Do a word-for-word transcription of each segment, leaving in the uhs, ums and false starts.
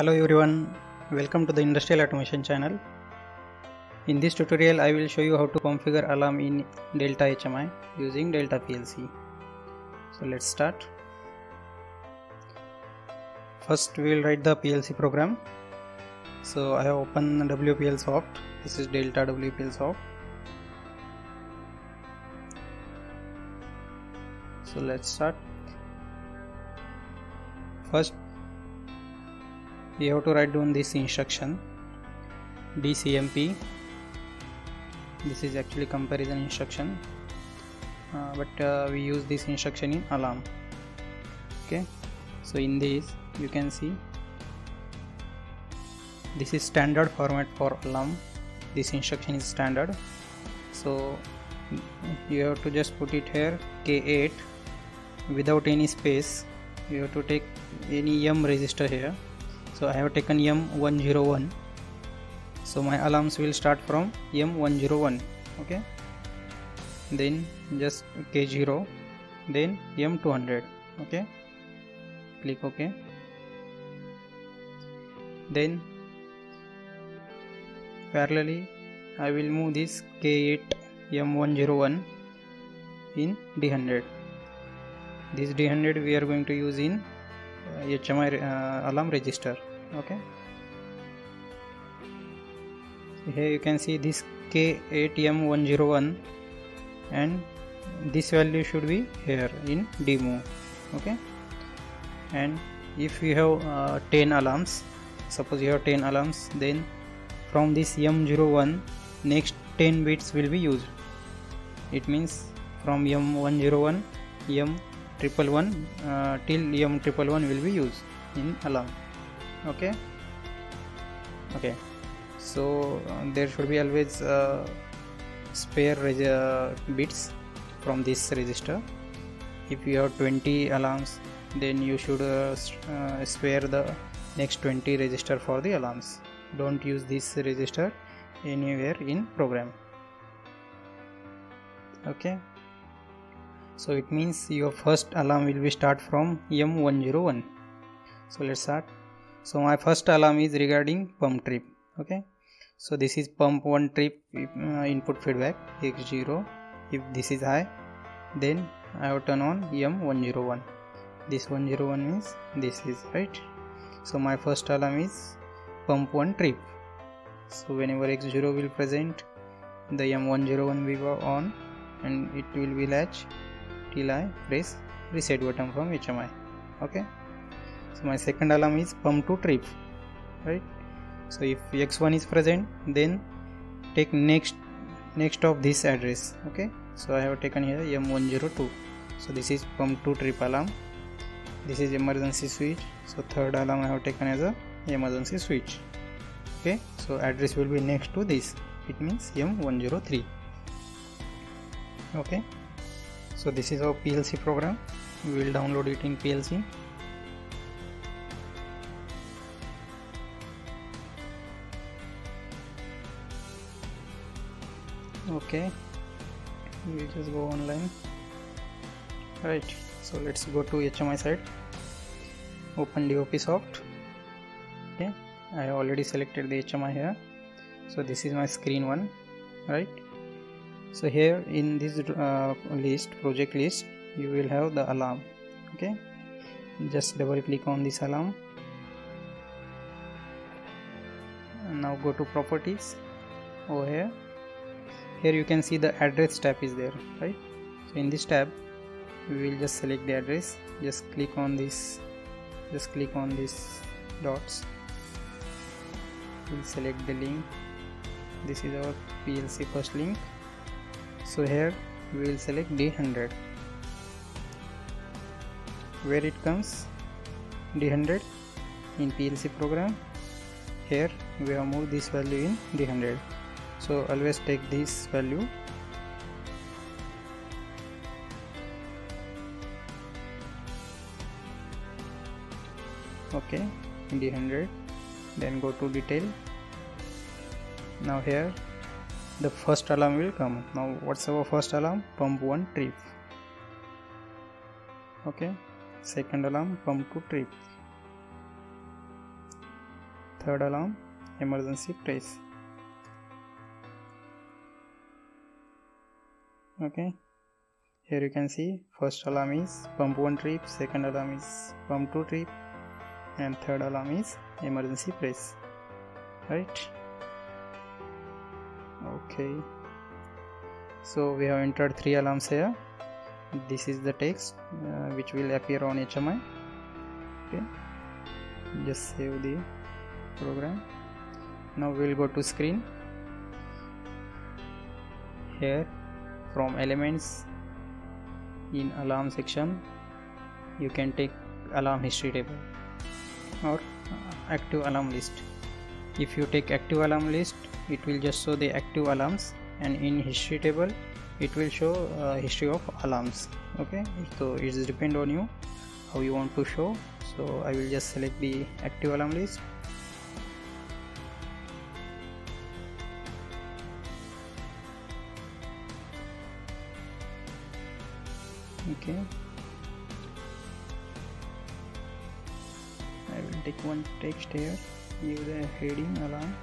Hello everyone, welcome to the Industrial Automation channel. In this tutorial I will show you how to configure alarm in Delta H M I using Delta P L C. So let's start. First we will write the P L C program. So I have opened WPLSoft. This is Delta WPLSoft. So let's start. First you have to write down this instruction D C M P. This is actually comparison instruction, uh, but uh, we use this instruction in alarm. Okay, so in this you can see this is standard format for alarm. This instruction is standard, so you have to just put it here K eight without any space. You have to take any yum register here. So I have taken Y M one oh one, so my alarms will start from Y M one oh one. Okay, then just K zero, then Y M two hundred. Okay, click OK. Then parallelly I will move this K eight Y M one oh one in D one hundred. This D one hundred we are going to use in uh, H M I uh, alarm register. Okay, here you can see this K eight M one oh one and this value should be here in demo. Okay, and if you have uh, ten alarms, suppose you have ten alarms, then from this M zero one next ten bits will be used. It means from M one oh one M one one one uh, till M one one one will be used in alarm. Okay, okay, so uh, there should be always uh, spare uh, bits from this register. If you have twenty alarms, then you should uh, uh, spare the next twenty register for the alarms. Don't use this register anywhere in program. Okay, so it means your first alarm will be start from M one oh one. So let's start. So my first alarm is regarding pump trip. Okay, so this is pump one trip uh, input feedback X zero. If this is high, then I will turn on M one oh one. This one oh one means this is right. So my first alarm is pump one trip. So whenever X zero will present, the M one oh one will go on and it will be latch till I press reset button from H M I. Okay, so my second alarm is pump two trip, right? So if X one is present, then take next next of this address. Okay, so I have taken here M one oh two. So this is pump two trip alarm. This is emergency switch. So third alarm I have taken as a emergency switch. Okay, so address will be next to this. It means M one oh three. Okay, so this is our P L C program. We will download it in P L C. Okay, we will just go online. Right, so let's go to H M I side. Open DOPSoft. Okay, I have already selected the H M I here. So this is my screen one, right? So here in this uh, list, project list, you will have the alarm. Okay, just double click on this alarm. And now go to properties over here. Here you can see the address tab is there, right? So in this tab we will just select the address. Just click on this, just click on these dots. We'll select the link. This is our P L C first link. So here we will select D one hundred. Where it comes, D one hundred in P L C program. Here we have moved this value in D one hundred. So always take this value. Okay, D one hundred. Then go to detail. Now here the first alarm will come. Now what's our first alarm? Pump one trip. Okay, second alarm pump two trip. Third alarm, emergency press. Okay, here you can see first alarm is pump one trip, second alarm is pump two trip, and third alarm is emergency press, right? Okay, so we have entered three alarms here. This is the text uh, which will appear on H M I. Okay, just save the program. Now we'll go to screen. Here from elements in alarm section you can take alarm history table or active alarm list. If you take active alarm list, it will just show the active alarms, and in history table it will show uh, history of alarms. Okay, so it is depend on you how you want to show. So I will just select the active alarm list. Okay, I will take one text here, give the heading alarm.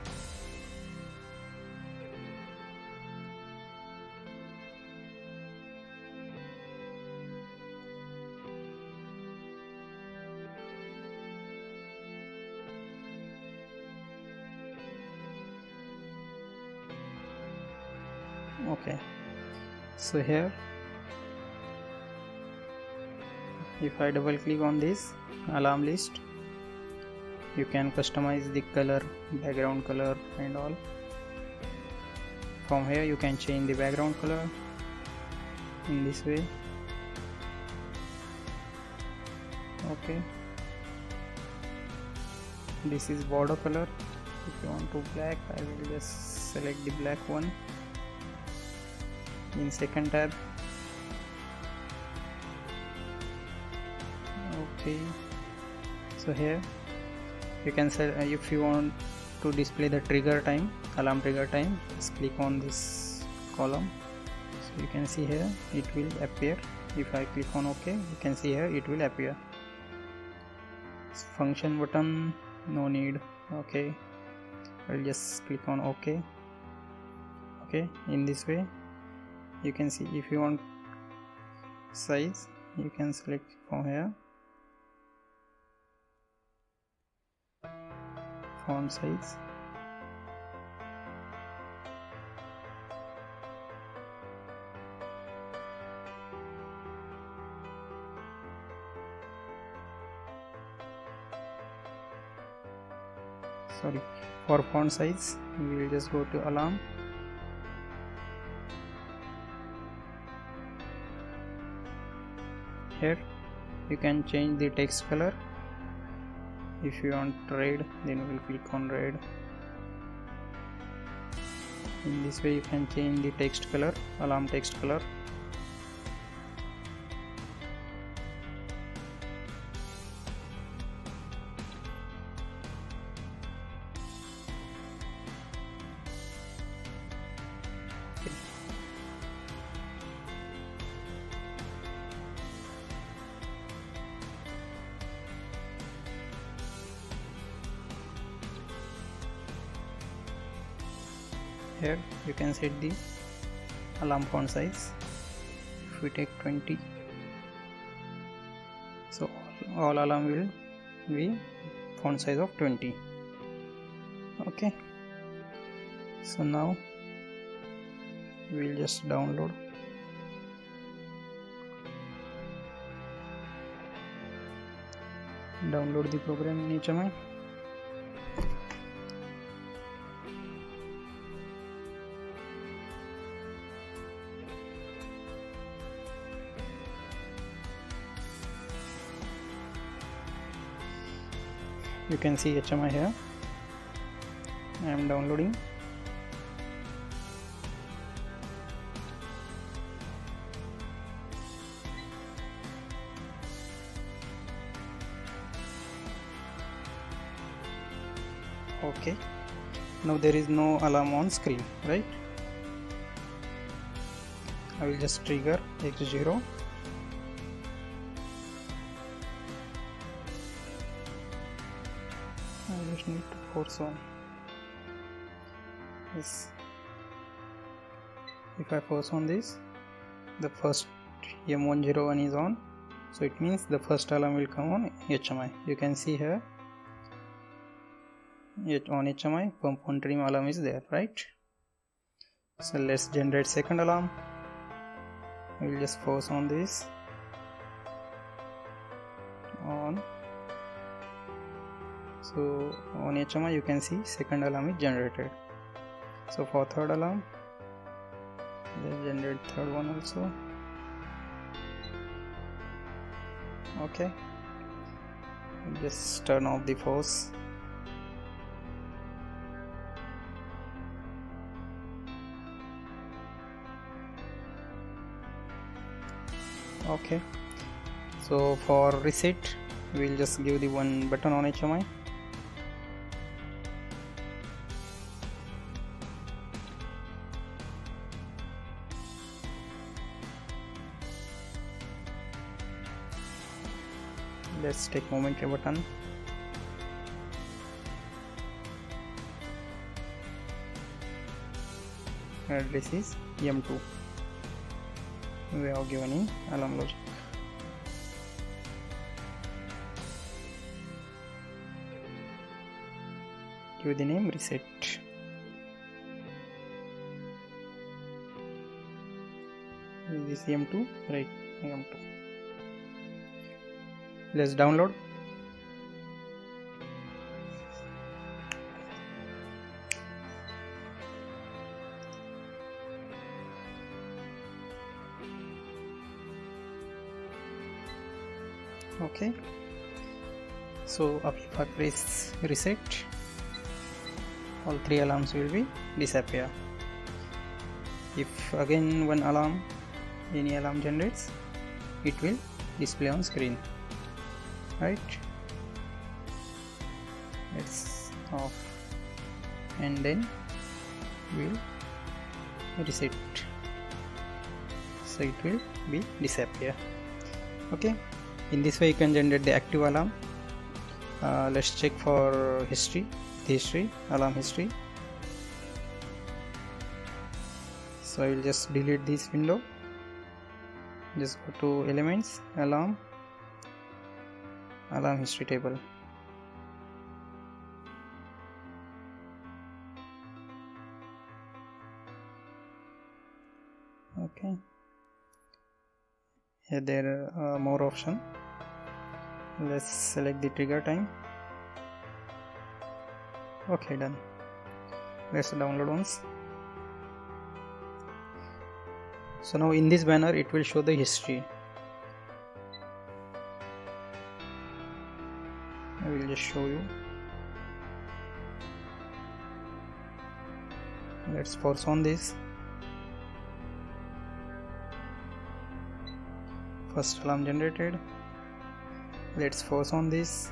Okay, so here if I double click on this alarm list, you can customize the color, background color and all. From here you can change the background color in this way. Okay, this is border color. If you want to black, I will just select the black one. In second tab, okay, so here you can say uh, if you want to display the trigger time, alarm trigger time, just click on this column. So you can see here it will appear. If I click on OK, you can see here it will appear. Function button, no need. Okay, I'll just click on OK. Okay, in this way you can see if you want size, you can select from here, font size. Sorry, for font size we will just go to alarm. Here you can change the text color. If you want red, then we will click on red. In this way you can change the text color, alarm text color. Here you can set the alarm font size. If we take twenty, so all alarm will be font size of twenty. Okay, so now we'll just download. Download the program in H M I. You can see H M I here. I am downloading. Okay, now there is no alarm on screen, right? I will just trigger X zero. I just need to force on. Yes. If I force on this, the first M one zero one is on, so it means the first alarm will come on H M I. You can see here on H M I pump on trim alarm is there, right? So let's generate second alarm. We'll just force on this on. So on H M I you can see second alarm is generated. So for third alarm, let's generate third one also. Okay, just turn off the force. Okay, so for reset we'll just give the one button on H M I. Let's take momentary button. And this is M two. We have given in alarm logic. Give the name reset. This is M two, right? M two. Let's download. Okay, so if I press reset, all three alarms will be disappear. If again one alarm, any alarm generates, it will display on screen. Right, let's off and then we'll reset, so it will be disappear. Okay, in this way you can generate the active alarm. Uh, let's check for history, the history, alarm history. So I will just delete this window, just go to elements, alarm, alarm history table. Okay, here there are more options. Let's select the trigger time. Okay, done. Let's download once. So now in this banner it will show the history. I will just show you. Let's force on this. First alarm generated. Let's force on this.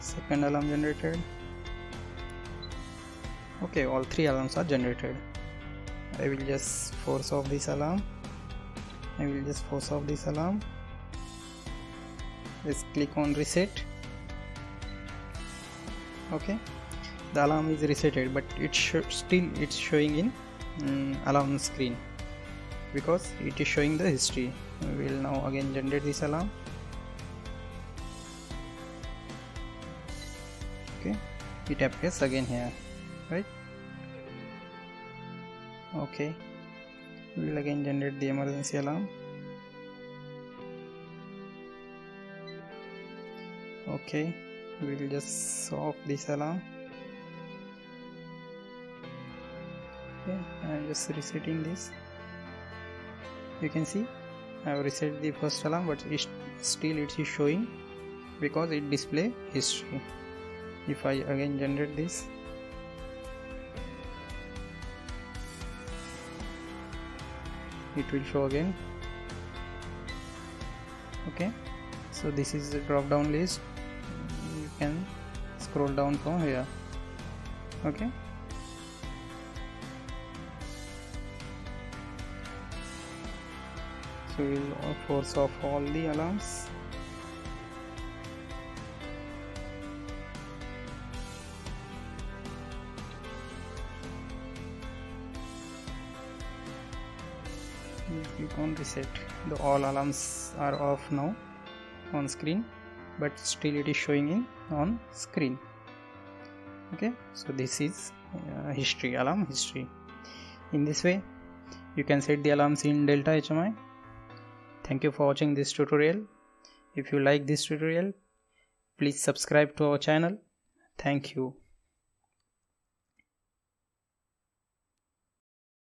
Second alarm generated. Okay, all three alarms are generated. I will just force off this alarm. I will just force off this alarm. Let's click on reset. Okay, the alarm is resetted, but it still it's showing in um, alarm screen because it is showing the history. We will now again generate this alarm. Okay, it appears again here, right? Okay, we will again generate the emergency alarm. Okay, we will just off this alarm. Okay, I am just resetting this. You can see I have reset the first alarm, but it still it is showing because it display history. If I again generate this, it will show again. Okay, so this is the drop down list. Can scroll down from here. Okay, so we'll force off all the alarms. click on reset. The all alarms are off now on screen, but still it is showing in on screen. Okay, so this is uh, history, alarm history. In this way you can set the alarms in Delta H M I. Thank you for watching this tutorial. If you like this tutorial, please subscribe to our channel. Thank you.